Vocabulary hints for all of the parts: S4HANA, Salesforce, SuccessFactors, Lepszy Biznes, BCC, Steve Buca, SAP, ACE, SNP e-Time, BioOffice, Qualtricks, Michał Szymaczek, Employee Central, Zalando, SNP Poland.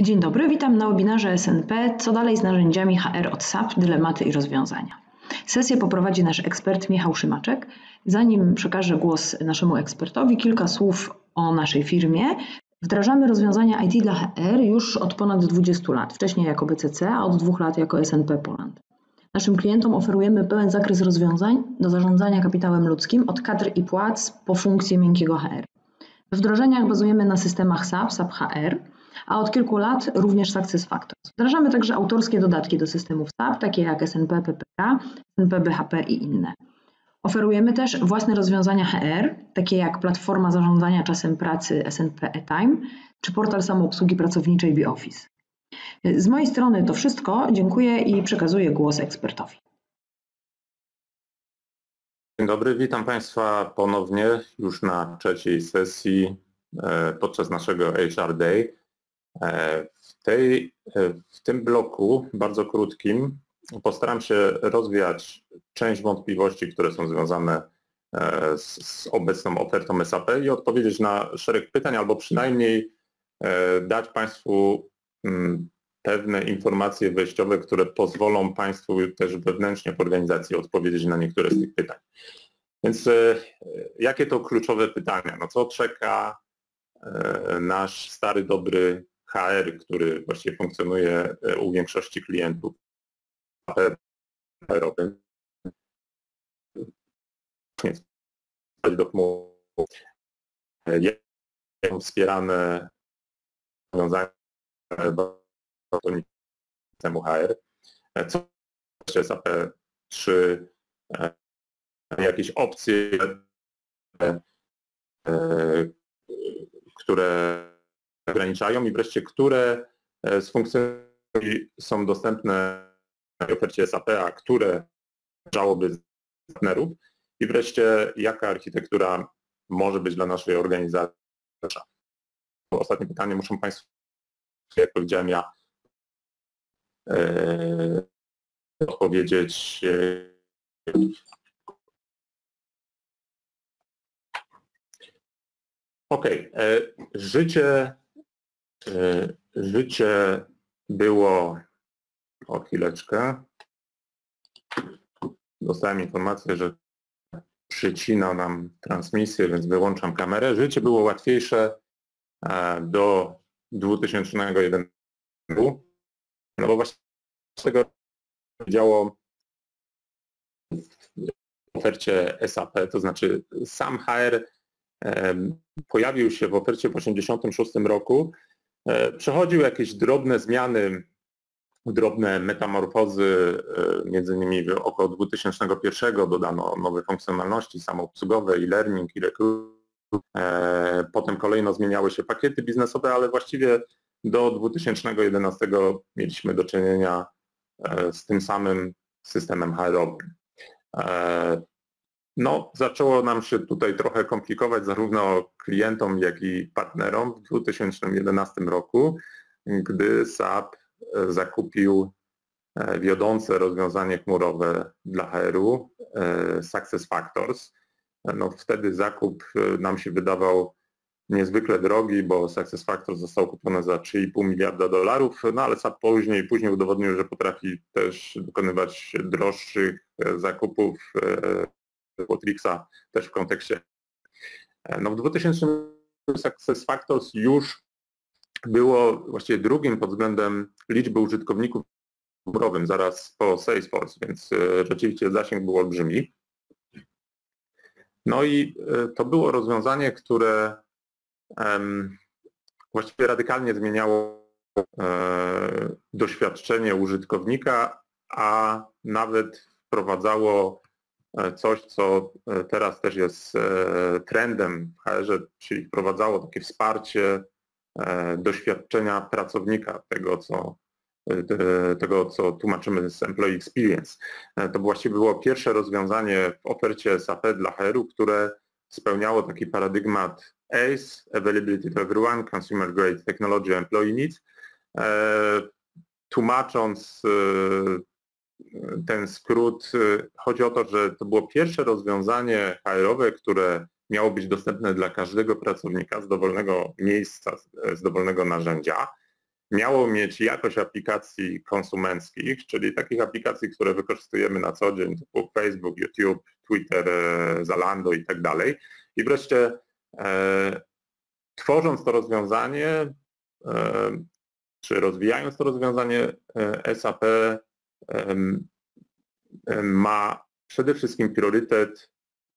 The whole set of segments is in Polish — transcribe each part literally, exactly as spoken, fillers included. Dzień dobry, witam na webinarze S N P Co dalej z narzędziami H R od S A P, dylematy i rozwiązania. Sesję poprowadzi nasz ekspert Michał Szymaczek. Zanim przekażę głos naszemu ekspertowi, kilka słów o naszej firmie. Wdrażamy rozwiązania I T dla H R już od ponad dwudziestu lat, wcześniej jako B C C, a od dwóch lat jako S N P Poland. Naszym klientom oferujemy pełen zakres rozwiązań do zarządzania kapitałem ludzkim, od kadr i płac po funkcje miękkiego H R. We wdrożeniach bazujemy na systemach S A P, S A P H R, a od kilku lat również SuccessFactors. Wdrażamy także autorskie dodatki do systemów S A P, takie jak S N P, P P A, S N P, B H P i inne. Oferujemy też własne rozwiązania H R, takie jak platforma zarządzania czasem pracy S N P e-Time czy portal samoobsługi pracowniczej BioOffice. Z mojej strony to wszystko. Dziękuję i przekazuję głos ekspertowi. Dzień dobry, witam Państwa ponownie już na trzeciej sesji podczas naszego H R Day. W, tej, w tym bloku bardzo krótkim postaram się rozwiać część wątpliwości, które są związane z, z obecną ofertą S A P i odpowiedzieć na szereg pytań, albo przynajmniej dać Państwu pewne informacje wejściowe, które pozwolą Państwu też wewnętrznie w organizacji odpowiedzieć na niektóre z tych pytań. Więc jakie to kluczowe pytania? No co czeka nasz stary, dobry H R, który właściwie funkcjonuje u większości klientów H R-owym. Są wspierane rozwiązania systemu H R, co S A P, czy jakieś opcje, które ograniczają i wreszcie które z funkcjonalności są dostępne w ofercie S A P, a które należałoby z partnerów i wreszcie jaka architektura może być dla naszej organizacji. Ostatnie pytanie muszą Państwo, jak powiedziałem ja, e, odpowiedzieć. E, Okej, okay. życie, życie było, o chwileczkę, dostałem informację, że przycina nam transmisję, więc wyłączam kamerę. Życie było łatwiejsze do dwa tysiące jedenastego, no bo właśnie z tego działo w ofercie S A P, to znaczy sam H R pojawił się w ofercie w tysiąc dziewięćset osiemdziesiątym szóstym roku, przechodził jakieś drobne zmiany, drobne metamorfozy, między innymi około dwa tysiące pierwszego dodano nowe funkcjonalności samoobsługowe i learning i recruit. Potem kolejno zmieniały się pakiety biznesowe, ale właściwie do dwa tysiące jedenastego mieliśmy do czynienia z tym samym systemem H R-owym. No, zaczęło nam się tutaj trochę komplikować zarówno klientom, jak i partnerom w dwa tysiące jedenastym roku, gdy S A P zakupił wiodące rozwiązanie chmurowe dla H R-u, SuccessFactors. No, wtedy zakup nam się wydawał niezwykle drogi, bo SuccessFactors został kupiony za trzy i pół miliarda dolarów, no ale S A P później, później udowodnił, że potrafi też dokonywać droższych zakupów Qualtricksa też w kontekście. No, w dwutysięcznym SuccessFactors już było właściwie drugim pod względem liczby użytkowników chmurowym, zaraz po Salesforce, więc rzeczywiście zasięg był olbrzymi. No i to było rozwiązanie, które właściwie radykalnie zmieniało doświadczenie użytkownika, a nawet wprowadzało coś, co teraz też jest trendem w H R-ze, czyli wprowadzało takie wsparcie doświadczenia pracownika, tego co, tego, co tłumaczymy z Employee Experience. To właściwie było pierwsze rozwiązanie w ofercie S A P dla H R-u, które spełniało taki paradygmat A C E, Availability to Everyone, Consumer Grade Technology, Employee Needs, tłumacząc ten skrót, chodzi o to, że to było pierwsze rozwiązanie H R-owe, które miało być dostępne dla każdego pracownika z dowolnego miejsca, z dowolnego narzędzia. miało mieć jakość aplikacji konsumenckich, czyli takich aplikacji, które wykorzystujemy na co dzień, typu Facebook, YouTube, Twitter, Zalando i tak dalej. I wreszcie e, tworząc to rozwiązanie, e, czy rozwijając to rozwiązanie, e, S A P e, e, ma przede wszystkim priorytet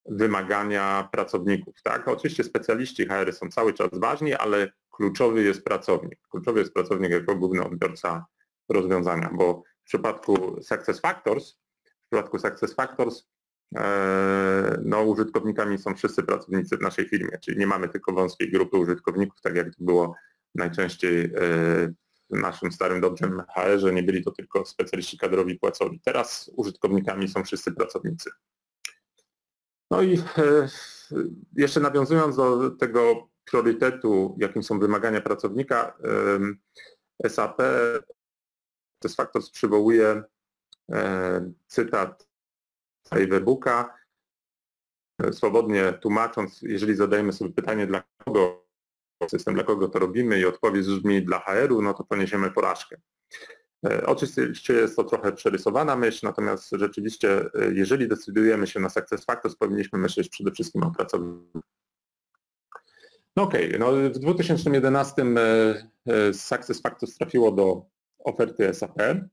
wymagania pracowników. Tak? Oczywiście specjaliści H R są cały czas ważni, ale kluczowy jest pracownik. Kluczowy jest pracownik jako główny odbiorca rozwiązania, bo w przypadku SuccessFactors, w przypadku SuccessFactors no, użytkownikami są wszyscy pracownicy w naszej firmie, czyli nie mamy tylko wąskiej grupy użytkowników, tak jak to było najczęściej w naszym starym dobrym H R-ze, nie byli to tylko specjaliści kadrowi płacowi. Teraz użytkownikami są wszyscy pracownicy. No i jeszcze nawiązując do tego priorytetu, jakim są wymagania pracownika, S A P SuccessFactors przywołuje cytat Steve'a Buca, swobodnie tłumacząc, jeżeli zadajemy sobie pytanie, dla kogo system, dla kogo to robimy i odpowiedź brzmi dla H R-u, no to poniesiemy porażkę. Oczywiście jest to trochę przerysowana myśl, natomiast rzeczywiście, jeżeli decydujemy się na SuccessFactors, powinniśmy myśleć przede wszystkim o pracowniku. No okej, okay, no w dwa tysiące jedenastym SuccessFactors trafiło do oferty S A P.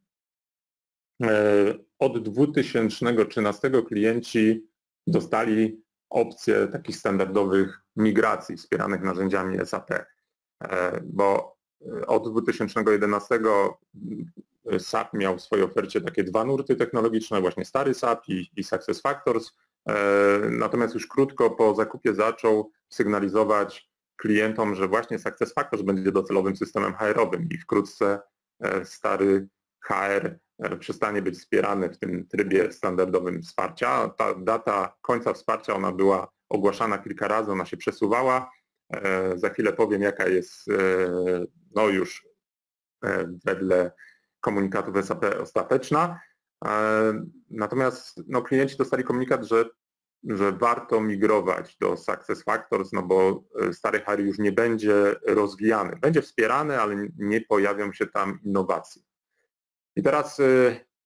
Od dwa tysiące trzynastego klienci dostali opcję takich standardowych migracji wspieranych narzędziami S A P, bo od dwa tysiące jedenastego S A P miał w swojej ofercie takie dwa nurty technologiczne, właśnie stary S A P i, i SuccessFactors, natomiast już krótko po zakupie zaczął sygnalizować klientom, że właśnie SuccessFactors będzie docelowym systemem H R-owym i wkrótce stary H R przestanie być wspierany w tym trybie standardowym wsparcia. Ta data końca wsparcia, ona była ogłaszana kilka razy, ona się przesuwała. Za chwilę powiem, jaka jest no już wedle komunikatów S A P ostateczna. Natomiast no, klienci dostali komunikat, że, że warto migrować do SuccessFactors, no bo stary H R już nie będzie rozwijany. Będzie wspierany, ale nie pojawią się tam innowacje. I teraz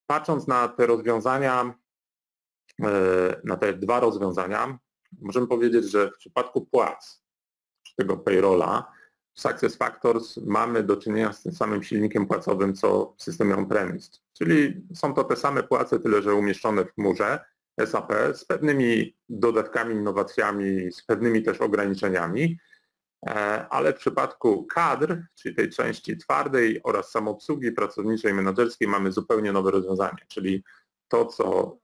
patrząc na te rozwiązania, na te dwa rozwiązania, możemy powiedzieć, że w przypadku płac, tego payrolla, w SuccessFactors mamy do czynienia z tym samym silnikiem płacowym, co w systemie on-premise. Czyli są to te same płace, tyle że umieszczone w chmurze S A P, z pewnymi dodatkami, innowacjami, z pewnymi też ograniczeniami, ale w przypadku kadr, czyli tej części twardej oraz samoobsługi pracowniczej i menedżerskiej mamy zupełnie nowe rozwiązanie, czyli to, co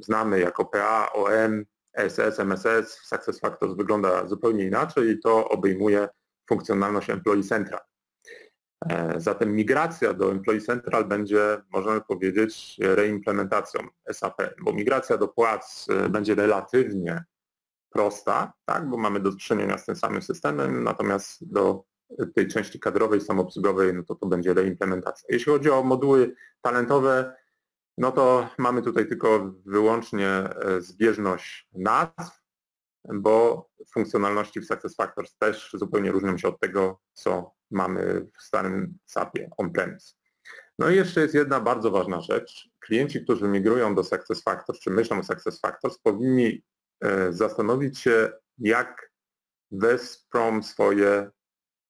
znamy jako P A, O M, S S, M S S w SuccessFactors wygląda zupełnie inaczej i to obejmuje funkcjonalność Employee Central. Zatem migracja do Employee Central będzie, możemy powiedzieć, reimplementacją S A P, bo migracja do płac będzie relatywnie prosta, tak, bo mamy do czynienia z tym samym systemem, natomiast do tej części kadrowej, samoobsługowej, no to to będzie reimplementacja. Jeśli chodzi o moduły talentowe, no to mamy tutaj tylko wyłącznie zbieżność nazw, bo funkcjonalności w SuccessFactors też zupełnie różnią się od tego, co mamy w starym S A P-ie on-premise. No i jeszcze jest jedna bardzo ważna rzecz. Klienci, którzy migrują do SuccessFactors, czy myślą o SuccessFactors, powinni zastanowić się, jak wesprą swoje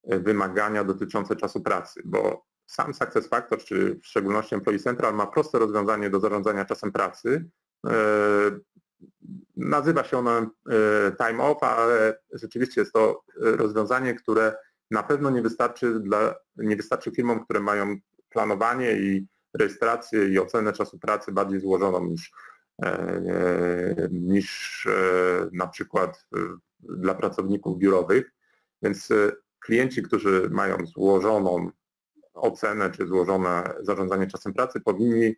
wymagania dotyczące czasu pracy, bo sam SuccessFactors, czy w szczególności Employee Central, ma proste rozwiązanie do zarządzania czasem pracy. Nazywa się ono time off, ale rzeczywiście jest to rozwiązanie, które na pewno nie wystarczy, dla, nie wystarczy firmom, które mają planowanie i rejestrację i ocenę czasu pracy bardziej złożoną niż, niż na przykład dla pracowników biurowych. Więc klienci, którzy mają złożoną ocenę czy złożone zarządzanie czasem pracy, powinni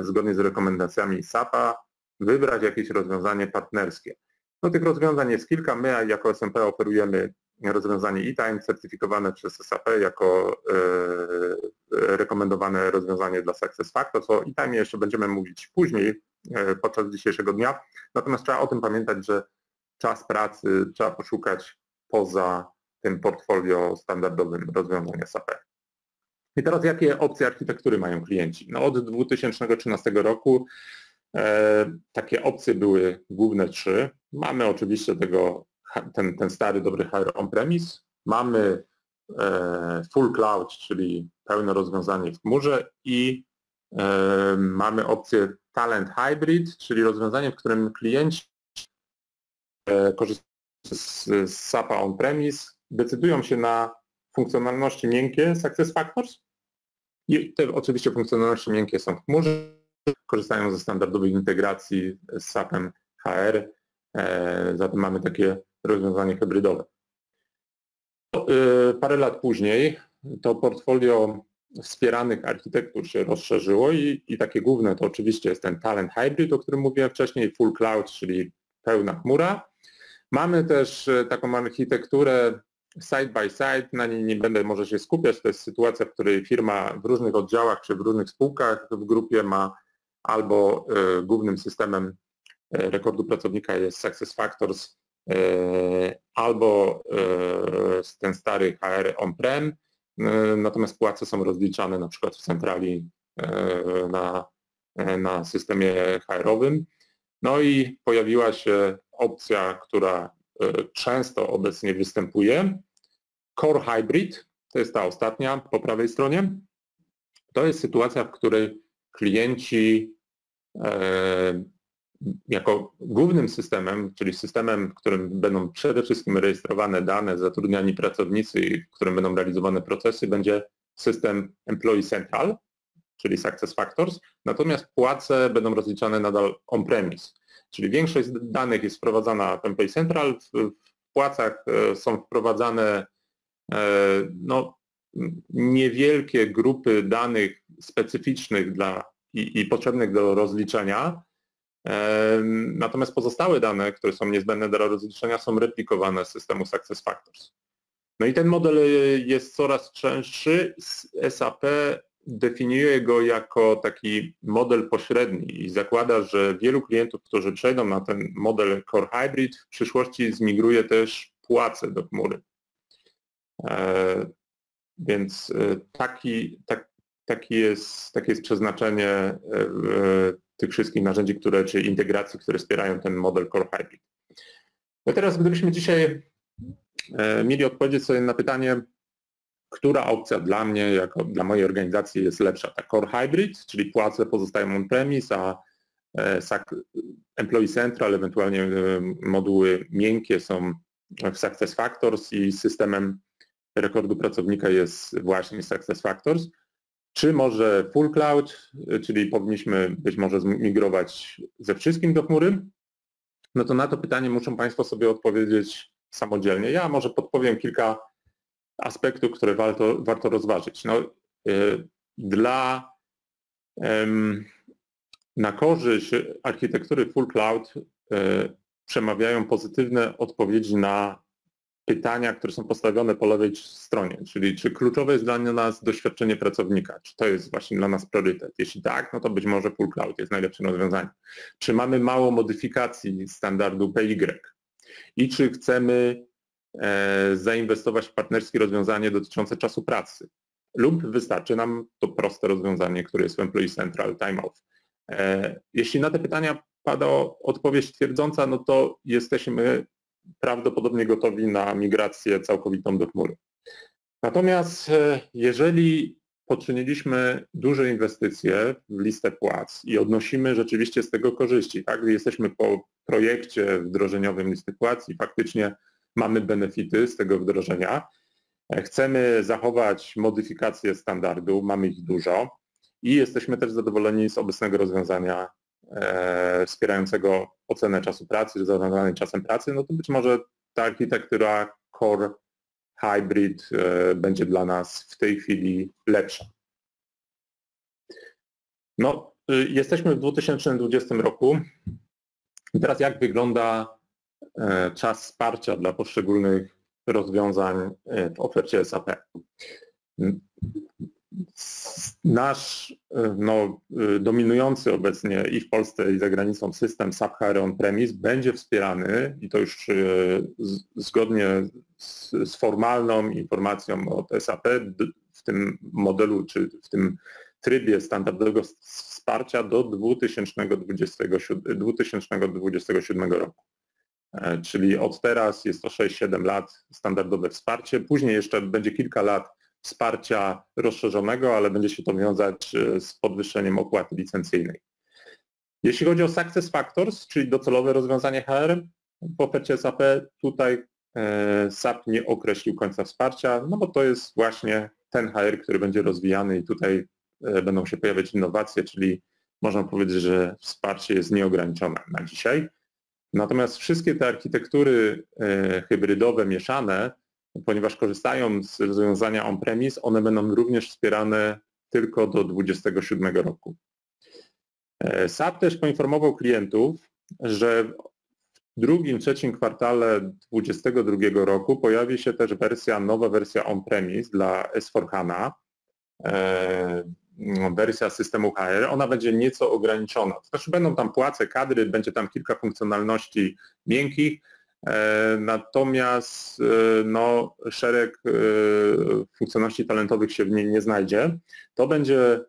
zgodnie z rekomendacjami S A P-a wybrać jakieś rozwiązanie partnerskie. No, tych rozwiązań jest kilka. My jako S N P oferujemy rozwiązanie e-Time certyfikowane przez S A P jako e rekomendowane rozwiązanie dla SuccessFactors. O e-Time jeszcze będziemy mówić później e podczas dzisiejszego dnia. Natomiast trzeba o tym pamiętać, że czas pracy trzeba poszukać poza tym portfolio standardowym rozwiązania S A P. I teraz jakie opcje architektury mają klienci? No od dwa tysiące trzynastego roku e, takie opcje były główne trzy. Mamy oczywiście tego, ten, ten stary dobry H R on-premise, mamy e, full cloud, czyli pełne rozwiązanie w chmurze i e, mamy opcję talent hybrid, czyli rozwiązanie, w którym klienci e, korzystają z, z S A P on-premise, decydują się na funkcjonalności miękkie SuccessFactors i te oczywiście funkcjonalności miękkie są w chmurze, korzystają ze standardowych integracji z S A P-em H R, e, zatem mamy takie rozwiązanie hybrydowe. E, parę lat później to portfolio wspieranych architektur się rozszerzyło i, i takie główne to oczywiście jest ten talent hybrid, o którym mówiłem wcześniej, full cloud, czyli pełna chmura. Mamy też taką architekturę side by side, na niej nie będę może się skupiać, to jest sytuacja, w której firma w różnych oddziałach czy w różnych spółkach w grupie ma albo y, głównym systemem rekordu pracownika jest SuccessFactors, y, albo y, ten stary H R on-prem, y, natomiast płace są rozliczane na przykład w centrali y, na, y, na systemie H R-owym. No i pojawiła się opcja, która często obecnie występuje. Core Hybrid, to jest ta ostatnia po prawej stronie. To jest sytuacja, w której klienci jako głównym systemem, czyli systemem, w którym będą przede wszystkim rejestrowane dane, zatrudniani pracownicy i w którym będą realizowane procesy, będzie system Employee Central, czyli SuccessFactors, natomiast płace będą rozliczane nadal on-premise. Czyli większość danych jest wprowadzana w Employee Central, w płacach są wprowadzane no, niewielkie grupy danych specyficznych dla, i, i potrzebnych do rozliczenia, natomiast pozostałe dane, które są niezbędne do rozliczenia, są replikowane z systemu SuccessFactors. No i ten model jest coraz częstszy. S A P definiuje go jako taki model pośredni i zakłada, że wielu klientów, którzy przejdą na ten model Core Hybrid, w przyszłości zmigruje też płace do chmury. Więc taki, tak, taki jest, takie jest przeznaczenie tych wszystkich narzędzi, które, czy integracji, które wspierają ten model Core Hybrid. No teraz gdybyśmy dzisiaj mieli odpowiedzieć sobie na pytanie, która opcja dla mnie, jako dla mojej organizacji jest lepsza? Ta Core Hybrid, czyli płace pozostają on-premise, a Employee Central, ewentualnie moduły miękkie są w SuccessFactors i systemem rekordu pracownika jest właśnie SuccessFactors. Czy może Full Cloud, czyli powinniśmy być może zmigrować ze wszystkim do chmury? No to na to pytanie muszą Państwo sobie odpowiedzieć samodzielnie. Ja może podpowiem kilka aspektów, które warto, warto rozważyć. No, yy, dla, yy, na korzyść architektury Full Cloud yy, przemawiają pozytywne odpowiedzi na pytania, które są postawione po lewej stronie, czyli czy kluczowe jest dla nas doświadczenie pracownika, czy to jest właśnie dla nas priorytet. Jeśli tak, no to być może Full Cloud jest najlepszym rozwiązaniem. Czy mamy mało modyfikacji standardu P Y i czy chcemy zainwestować w partnerskie rozwiązanie dotyczące czasu pracy lub wystarczy nam to proste rozwiązanie, które jest w Employee Central Timeout. Jeśli na te pytania pada odpowiedź twierdząca, no to jesteśmy prawdopodobnie gotowi na migrację całkowitą do chmury. Natomiast jeżeli poczyniliśmy duże inwestycje w listę płac i odnosimy rzeczywiście z tego korzyści, tak? Jesteśmy po projekcie wdrożeniowym listy płac i faktycznie mamy benefity z tego wdrożenia, chcemy zachować modyfikacje standardu, mamy ich dużo i jesteśmy też zadowoleni z obecnego rozwiązania e, wspierającego ocenę czasu pracy, zarządzanie czasem pracy, no to być może ta architektura Core Hybrid e, będzie dla nas w tej chwili lepsza. No, y, jesteśmy w dwa tysiące dwudziestym roku i teraz jak wygląda czas wsparcia dla poszczególnych rozwiązań w ofercie S A P. Nasz no, dominujący obecnie i w Polsce, i za granicą system S A P H R on-premise będzie wspierany i to już zgodnie z formalną informacją od S A P w tym modelu czy w tym trybie standardowego wsparcia do dwa tysiące dwudziestego siódmego roku. Czyli od teraz jest to sześć siedem lat standardowe wsparcie, później jeszcze będzie kilka lat wsparcia rozszerzonego, ale będzie się to wiązać z podwyższeniem opłaty licencyjnej. Jeśli chodzi o SuccessFactors, czyli docelowe rozwiązanie H R, w ofercie S A P tutaj S A P nie określił końca wsparcia, no bo to jest właśnie ten H R, który będzie rozwijany i tutaj będą się pojawiać innowacje, czyli można powiedzieć, że wsparcie jest nieograniczone na dzisiaj. Natomiast wszystkie te architektury hybrydowe, mieszane, ponieważ korzystają z rozwiązania on-premise, one będą również wspierane tylko do dwa tysiące dwudziestego siódmego roku. S A P też poinformował klientów, że w drugim, trzecim kwartale dwa tysiące dwudziestego drugiego roku pojawi się też wersja, nowa wersja on-premise dla S cztery HANA, wersja systemu H R, ona będzie nieco ograniczona. To znaczy będą tam płace, kadry, będzie tam kilka funkcjonalności miękkich, natomiast no, szereg funkcjonalności talentowych się w niej nie znajdzie. To będzie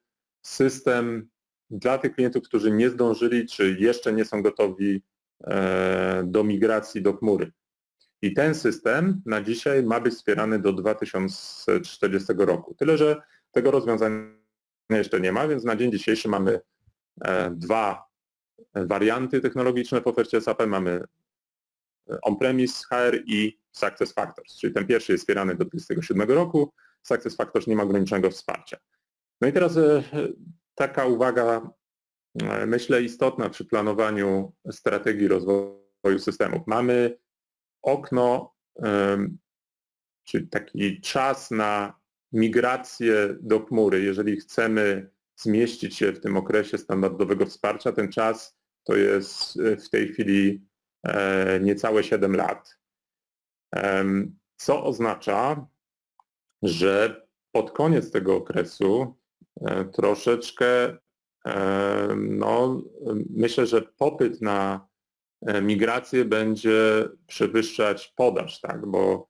system dla tych klientów, którzy nie zdążyli, czy jeszcze nie są gotowi do migracji do chmury. I ten system na dzisiaj ma być wspierany do dwa tysiące czterdziestego roku. Tyle, że tego rozwiązania jeszcze nie ma, więc na dzień dzisiejszy mamy dwa warianty technologiczne w ofercie S A P. Mamy on-premise H R i SuccessFactors, czyli ten pierwszy jest wspierany do dwa tysiące dwudziestego siódmego roku, SuccessFactors nie ma ograniczonego wsparcia. No i teraz taka uwaga, myślę, istotna przy planowaniu strategii rozwoju systemów. Mamy okno, czyli taki czas na migrację do chmury. Jeżeli chcemy zmieścić się w tym okresie standardowego wsparcia, ten czas to jest w tej chwili niecałe siedem lat, co oznacza, że pod koniec tego okresu troszeczkę, no, myślę, że popyt na migrację będzie przewyższać podaż, tak? Bo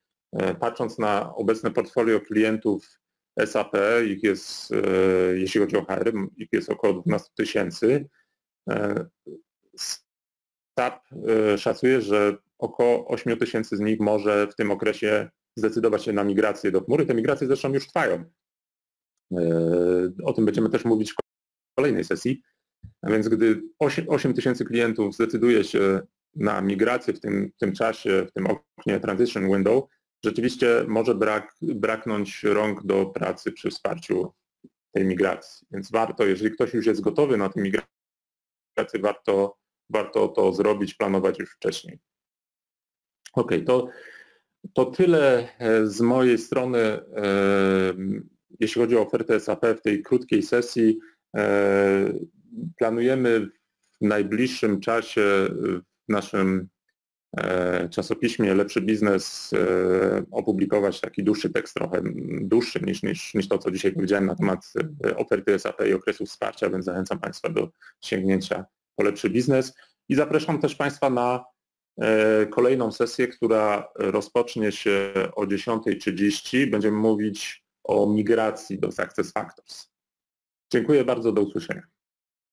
patrząc na obecne portfolio klientów S A P, ich jest, jeśli chodzi o H R, ich jest około dwanaście tysięcy, S A P szacuje, że około osiem tysięcy z nich może w tym okresie zdecydować się na migrację do chmury. Te migracje zresztą już trwają. O tym będziemy też mówić w kolejnej sesji. A więc gdy osiem tysięcy klientów zdecyduje się na migrację w tym, w tym czasie, w tym oknie transition window, rzeczywiście może brak, braknąć rąk do pracy przy wsparciu tej migracji. Więc warto, jeżeli ktoś już jest gotowy na tę migrację, warto, warto to zrobić, planować już wcześniej. Ok, to, to tyle z mojej strony, jeśli chodzi o ofertę S A P w tej krótkiej sesji. Planujemy w najbliższym czasie w naszym czasopiśmie Lepszy Biznes opublikować taki dłuższy tekst, trochę dłuższy niż, niż, niż to, co dzisiaj powiedziałem na temat oferty S A P i okresu wsparcia, więc zachęcam Państwa do sięgnięcia po Lepszy Biznes. I zapraszam też Państwa na kolejną sesję, która rozpocznie się o dziesiątej trzydzieści. Będziemy mówić o migracji do SuccessFactors. Dziękuję bardzo, do usłyszenia.